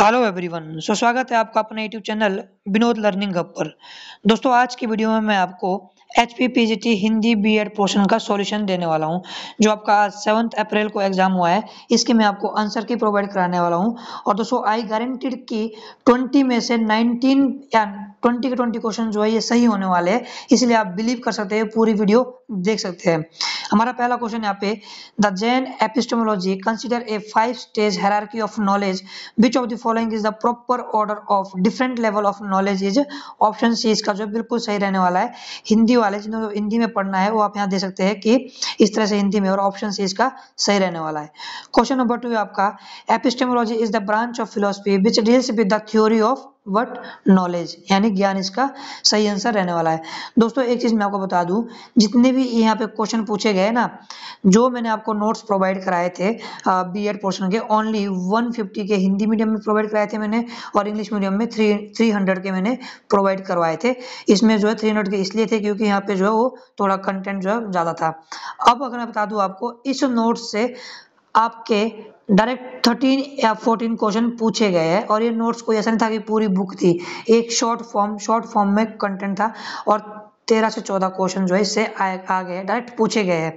Hello everyone, स्वागत है आपका अपने YouTube channel Vinod learning hub पर। दोस्तों, आज की वीडियो में मैं आपको HPPGT हिंदी B.Ed पोर्शन का सॉल्यूशन देने वाला हूं, जो आपका 7 अप्रैल को एग्जाम हुआ है। इसके मैं आपको आंसर की प्रोवाइड कराने वाला हूं। और दोस्तों, आई गारंटीड कि 20 में से 19 या 20 के 20 क्वेश्चन जो है ये सही होने वाले हैं, इसलिए आप बिलीव कर सकते हैं, पूरी वीडियो देख सकते हैं। हमारा पहला क्वेश्चन यहाँ पे, the Jain epistemology consider a 5 stage hierarchy of knowledge, which of the following is the proper order of different level of knowledge is. Option C इसका जो बिल्कुल सही रहने वाला है। हिंदी वाले जिन्होंने हिंदी में पढ़ना है वो आप यहाँ दे सकते हैं कि इस तरह से हिंदी में, और ऑप्शन सी इसका सही रहने वाला है। क्वेश्चन नंबर 2 आपका, epistemology is the branch of philosophy which deals with the theory of but knowledge, यानी ज्ञान इसका सही आंसर रहने वाला है। दोस्तों, एक चीज मैं आपको बता दूं, जितने भी यहाँ पे क्वेश्चन पूछे गए ना, जो मैंने आपको नोट्स प्रोवाइड कराए थे B.Ed पोर्शन के, ओनली 150 के हिंदी मीडियम में प्रोवाइड कराए थे मैंने, और इंग्लिश मीडियम में 300 के मैंने प्रोवाइड करवाए थे। इसमें जो है 300 के इसलिए थे क्योंकि यहाँ पे जो है वो थोड़ा कंटेंट जो है ज्यादा था। अब अगर मैं बता दूं आपको, इस नोट से आपके डायरेक्ट 13 या 14 क्वेश्चन पूछे गए हैं, और ये नोट्स कोई ऐसा नहीं था कि पूरी बुक थी, एक शॉर्ट फॉर्म में कंटेंट था, और 13 से 14 क्वेश्चन जो है इससे आ गए, डायरेक्ट पूछे गए हैं।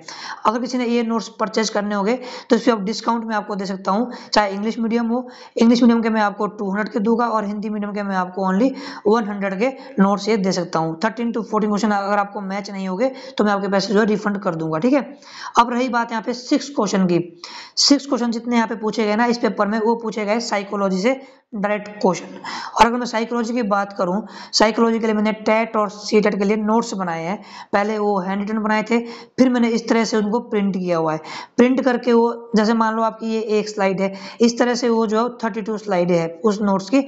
अगर किसी ने ये नोट्स परचेज करने होंगे तो इस पर आप डिस्काउंट में आपको दे सकता हूँ, चाहे इंग्लिश मीडियम हो। इंग्लिश मीडियम के मैं आपको 200 के दूंगा, और हिंदी मीडियम के मैं आपको ओनली 100 के नोट्स ये दे सकता हूँ। 13 से 14 क्वेश्चन अगर आपको मैच नहीं होंगे तो मैं आपके पैसे जो है रिफंड कर दूंगा, ठीक है। अब रही बात यहाँ पे 6 क्वेश्चन की। 6 क्वेश्चन जितने यहाँ पे पूछे गए ना इस पेपर में, वो पूछे गए साइकोलॉजी से डायरेक्ट क्वेश्चन। और अगर मैं साइकोलॉजी की बात करूं, साइकोलॉजी के लिए मैंने टेट और सीटेट के लिए नोट्स बनाए हैं। पहले वो हैंड रिटन बनाए थे, फिर मैंने इस तरह से उनको प्रिंट किया हुआ है। प्रिंट करके वो, जैसे मान लो आपकी ये 1 स्लाइड है, इस तरह से वो जो है 32 स्लाइड है, उस नोट्स की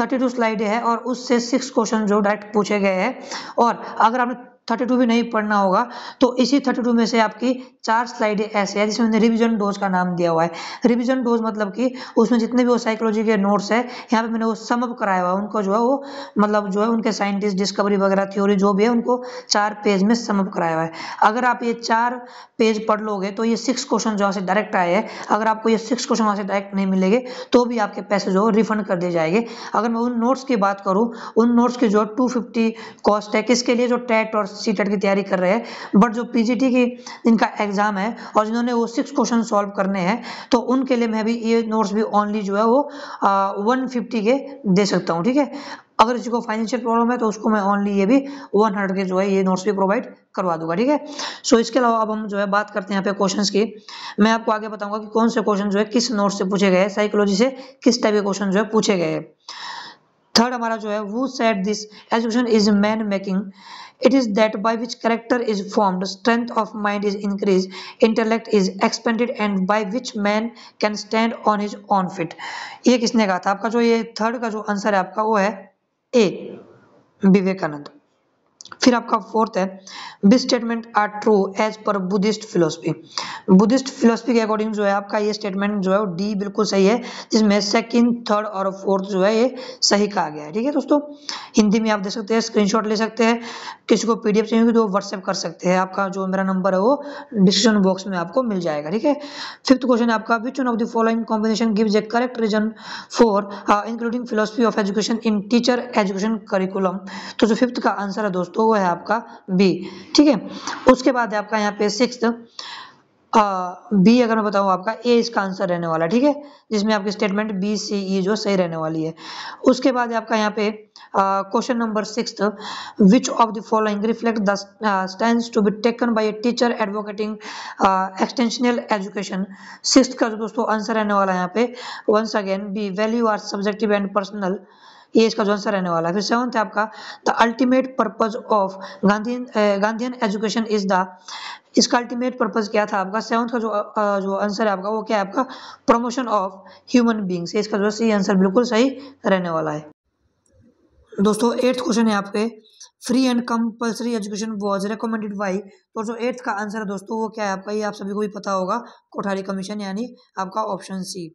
32 स्लाइड है, और उससे 6 क्वेश्चन जो डायरेक्ट पूछे गए हैं। और अगर आपने 32 भी नहीं पढ़ना होगा तो इसी 32 में से आपकी 4 स्लाइडें ऐसे हैं जिसमें मैंने रिवीजन डोज का नाम दिया हुआ है। रिवीजन डोज मतलब कि उसमें जितने भी वो साइकोलॉजी के नोट्स है यहाँ पे मैंने वो सम अप कराया हुआ है, उनको जो है वो मतलब जो है उनके साइंटिस्ट डिस्कवरी वगैरह थ्योरी जो भी है उनको 4 पेज में सम अप कराया हुआ है। अगर आप ये 4 पेज पढ़ लोगे तो ये 6 क्वेश्चन जो से डायरेक्ट आए हैं। अगर आपको ये 6 क्वेश्चन वहाँ से डायरेक्ट नहीं मिलेंगे तो भी आपके पैसे जो रिफंड कर दिए जाएंगे। अगर मैं उन नोट्स की बात करूँ, उन नोट्स की जो 250 कॉस्ट है, किसके लिए, जो टेट और सीटेट की तैयारी कर रहे हैं। बट जो पीजीटी की इनका एग्जाम है और जिन्होंने वो 6 क्वेश्चन सॉल्व करने हैं, तो उनके लिए मैं भी ये नोट्स भी ओनली जो है वो 150 के दे सकता हूँ, ठीक है। अगर किसी को फाइनेंशियल प्रॉब्लम है तो उसको मैं ओनली ये भी 100 के जो है ये नोट्स भी प्रोवाइड करवा दूंगा, ठीक है। सो इसके अलावा अब हम जो है बात करते हैं यहाँ पे क्वेश्चंस की। मैं आपको आगे बताऊंगा कि कौन से क्वेश्चन जो है किस नोट से पूछे गए, साइकोलॉजी से किस टाइप के क्वेश्चन जो है पूछे गए। थर्ड हमारा जो है, who said this education is man making, it is that by which character is formed, strength of mind is increased, intellect is expanded, and by which man can stand on his own feet. ये किसने कहा था आपका, जो ये third का जो answer है आपका वो है ए, विवेकानंद। फिर आपका फोर्थ है, this statement are true as per Buddhist philosophy. Buddhist philosophy के अकॉर्डिंग जो है आपका ये स्टेटमेंट जो है डी बिल्कुल सही है, जिसमें सेकंड, थर्ड और फोर्थ जो है ये सही कहा गया है, ठीक है दोस्तों। हिंदी में आप देख सकते हैं, स्क्रीनशॉट ले सकते हैं, किसी को पीडीएफ चाहिए होगी तो व्हाट्सएप कर सकते हैं। आपका जो मेरा नंबर है वो डिस्क्रिप्शन बॉक्स में आपको मिल जाएगा, ठीक है। फिफ्थ क्वेश्चन आपका, which one of the following combination gives a correct reason for including philosophy of education in teacher education curriculum. तो जो फिफ्थ का आंसर है दोस्तों वो है आपका बी, ठीक है। उसके बाद है आपका यहाँ पे सिक्स्थ, बी अगर मैं बताऊँ आपका ए इसका आंसर रहने वाला, ठीक है, जिसमें आपकी स्टेटमेंट बी सी ई जो सही रहने वाली है। उसके बाद है आपका यहाँ पे question number 6, which of the following reflect the stands to be taken by a teacher advocating extensional education. 6 का जो दोस्तों आंसर रहने वाला है यहाँ पे once again B, value are subjective and personal, ये इसका जो आंसर रहने वाला है। फिर 7 है आपका, the ultimate purpose of Gandhian education is the, इसका अल्टीमेट पर्पज क्या था आपका, 7 का जो आंसर है आपका वो क्या है आपका, प्रमोशन ऑफ ह्यूमन बीइंग्स, इसका जो सी आंसर बिल्कुल सही रहने वाला है। दोस्तों 8th क्वेश्चन है यहाँ पे, free and compulsory education was recommended by, तो जो 8th का आंसर है दोस्तों वो क्या है आपका, ये आप सभी को भी पता होगा, कोठारी कमीशन, यानी आपका ऑप्शन सी।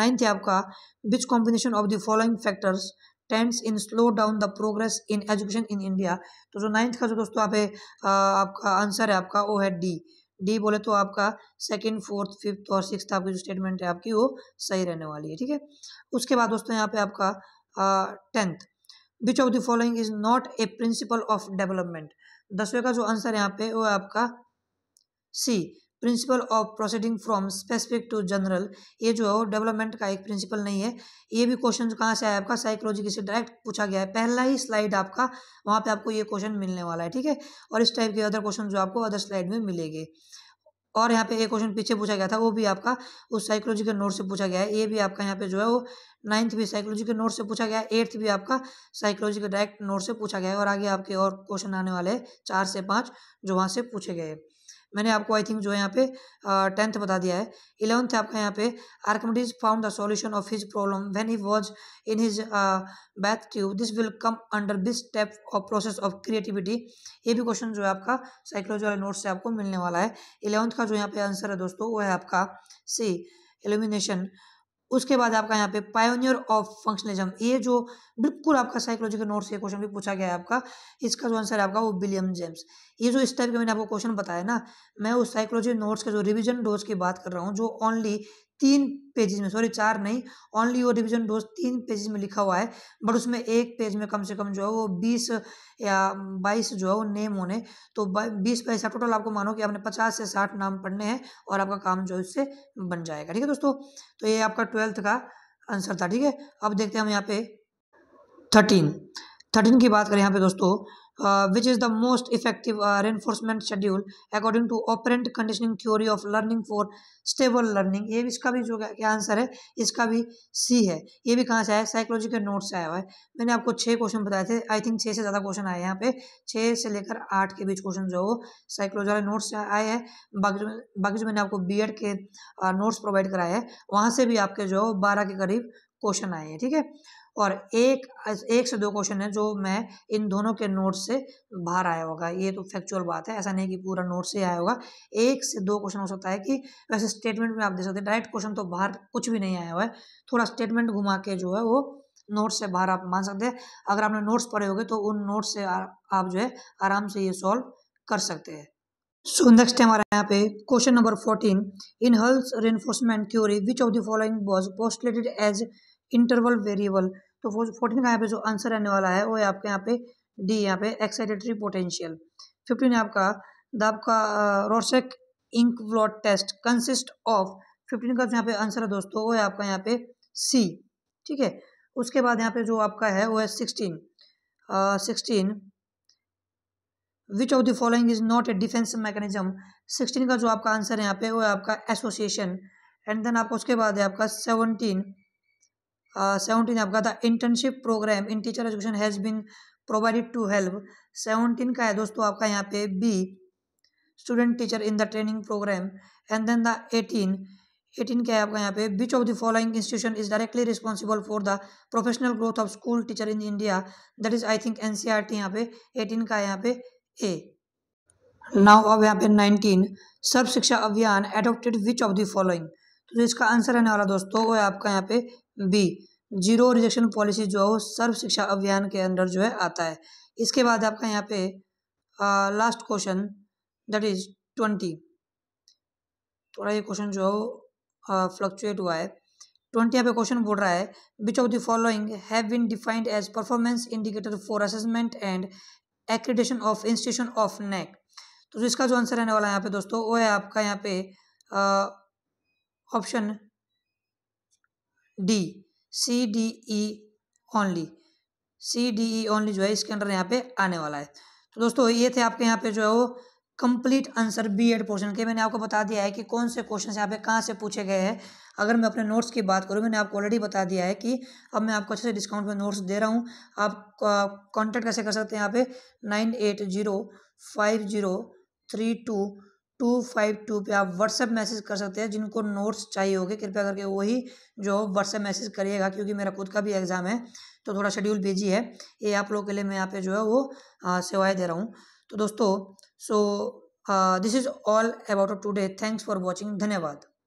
9th है आपका, which combination of the following factors tends in slow down the progress in education in India. तो जो 9th का जो दोस्तों आपका आंसर है आपका वो है डी, डी बोले तो आपका सेकंड, फोर्थ, फिफ्थ और सिक्स्थ आपकी जो स्टेटमेंट है आपकी वो सही रहने वाली है, ठीक है। उसके बाद दोस्तों यहाँ पे आपका tenth, which of the following is not a principle of development, दसवें का जो आंसर यहाँ पे वो आपका C, principle of proceeding from specific to general, ये जो है वो डेवलपमेंट का एक प्रिंसिपल नहीं है। ये भी क्वेश्चन कहाँ से आया आपका, साइकोलॉजी से डायरेक्ट पूछा गया है, पहला ही स्लाइड आपका वहाँ पे आपको ये क्वेश्चन मिलने वाला है, ठीक है। और इस टाइप के अदर क्वेश्चन जो आपको अदर स्लाइड में मिलेंगे। और यहाँ पे एक क्वेश्चन पीछे पूछा गया था, वो भी आपका उस साइकोलॉजी के नोट से पूछा गया है। ये भी आपका यहाँ पे जो है वो नाइन्थ भी साइकोलॉजी के नोट से पूछा गया है, एट्थ भी आपका साइकोलॉजी के डायरेक्ट नोट से पूछा गया है। और आगे आपके और क्वेश्चन आने वाले हैं 4 से 5 जो वहाँ से पूछे गए। मैंने आपको आई थिंक जो है यहाँ पे टेंथ बता दिया है। 11th आपका यहाँ पे Archimedes found the solution of his problem when he was in his bath tube, this will come under this step of process of creativity. ये भी क्वेश्चन जो है आपका साइकोलॉजी वाले नोट से आपको मिलने वाला है। 11th का जो यहाँ पे आंसर है दोस्तों वो है आपका सी, इल्यूमिनेशन। उसके बाद आपका यहाँ पे पायोनियर ऑफ फंक्शनलिज्म, ये जो बिल्कुल आपका साइकोलॉजी के नोट से क्वेश्चन भी पूछा गया है आपका, इसका जो आंसर है आपका वो विलियम जेम्स। ये जो इस टाइप के मैंने आपको क्वेश्चन बताया ना, मैं उस साइकोलॉजी नोट्स के जो रिवीजन डोज की बात कर रहा हूँ, जो ओनली 3 पेजेस में, सॉरी 4 नहीं, ओनली वो रिवीजन डोज 3 पेजेस में लिखा हुआ है, बट उसमें एक पेज में कम से कम जो है वो 20 या 22 जो है वो नेम होने, तो 20-22 आप टोटल आपको मानो कि आपने 50 से 60 नाम पढ़ने हैं और आपका काम जो है उससे बन जाएगा, ठीक है दोस्तों। तो ये आपका 12th का आंसर था, ठीक है। अब देखते हैं हम यहाँ पे 13 की बात करें यहाँ पे दोस्तों, which is the most effective reinforcement schedule according to operant conditioning theory of learning for stable learning। ये भी इसका भी जो क्या आंसर है, इसका भी सी है। ये भी कहाँ से आया, साइकोलॉजी के नोट से आया हुआ है। मैंने आपको 6 क्वेश्चन बताए थे, आई थिंक 6 से ज़्यादा क्वेश्चन आए यहाँ पे, 6 से लेकर 8 के बीच क्वेश्चन जो वो साइकोलॉजी वाले नोट से आए हैं। बाकी जो मैंने आपको बीएड के नोट्स प्रोवाइड कराए हैं वहाँ से भी आपके जो है 12 के करीब क्वेश्चन आए हैं, ठीक है। और एक से दो क्वेश्चन है जो मैं इन दोनों के नोट से बाहर आया होगा, ये तो फैक्चुअल बात है, ऐसा नहीं कि पूरा नोट से आया होगा, 1 से 2 क्वेश्चन हो सकता है कि वैसे स्टेटमेंट में आप दे सकते हैं, डायरेक्ट क्वेश्चन तो बाहर कुछ भी नहीं आया हुआ है, थोड़ा स्टेटमेंट घुमा के जो है वो नोट से बाहर आप मान सकते हैं। अगर आपने नोट्स पढ़े होंगे तो उन नोट से आप जो है आराम से ये सॉल्व कर सकते हैं। सो नेक्स्ट टाइम हमारा यहाँ पे question number 14, in Hull's reinforcement theory which of the following was postulated as interval variable. तो 14 का यहाँ पे जो आंसर रहने वाला है वो है आपके यहाँ पे डी, यहाँ पे एक्साइटेटरी पोटेंशियल। 15 आपका Rorschach ink blot test consist of, 15 का यहाँ पे आंसर है दोस्तों वो है आपका यहाँ पे सी, ठीक है। उसके बाद यहाँ पे जो आपका है वो है 16, which of the following is not a defence mechanism. 16 का जो आपका आंसर है यहाँ पे वो है आपका एसोसिएशन। एंड देन आपका उसके बाद है आपका 17 आपका था internship programme in teacher education has been provided to help. 17 का है दोस्तों आपका यहाँ पे B, student teacher in the training programme. And then the 18 क्या है आपका यहाँ पे, which of the following institution is directly responsible for the professional growth of school teacher in India, that is I think NCERT। यहाँ पे 18 का यहाँ पे ए। नाउ अब यहाँ पे 19, Sarva Shiksha Abhiyan adopted which of the following. तो जो इसका आंसर रहने वाला दोस्तों वो है आपका यहाँ पे बी, जीरो रिजेक्शन पॉलिसी जो है वो सर्व शिक्षा अभियान के अंदर जो है आता है। इसके बाद आपका यहाँ पे लास्ट क्वेश्चन दैट इज 20, थोड़ा ये क्वेश्चन जो है वो फ्लक्चुएट हुआ है। 20 यहाँ पे क्वेश्चन बोल रहा है, which of the following have been defined as performance indicator for assessment and accreditation of institution of NAAC। तो इसका जो आंसर रहने वाला है यहाँ पे दोस्तों वो है आपका यहाँ पे option D, CDE only, CDE only जो है इसके अंदर यहाँ पे आने वाला है। तो दोस्तों ये थे आपके यहाँ पे जो है वो कंप्लीट आंसर B.Ed पोर्शन के। मैंने आपको बता दिया है कि कौन से क्वेश्चन यहाँ पे कहाँ से पूछे गए हैं। अगर मैं अपने नोट्स की बात करूँ, मैंने आपको ऑलरेडी बता दिया है कि अब मैं आपको अच्छे से डिस्काउंट पे नोट्स दे रहा हूँ। आप कांटेक्ट कैसे कर सकते हैं, यहाँ पे 9805032252 पे आप व्हाट्सएप मैसेज कर सकते हैं। जिनको नोट्स चाहिए होंगे कृपया करके वही जो व्हाट्सएप मैसेज करिएगा, क्योंकि मेरा खुद का भी एग्ज़ाम है तो थोड़ा शेड्यूल बिजी है। ये आप लोगों के लिए मैं यहाँ पे जो है वो सेवाएँ दे रहा हूँ। तो दोस्तों, so this is all about today. Thanks for watching, धन्यवाद।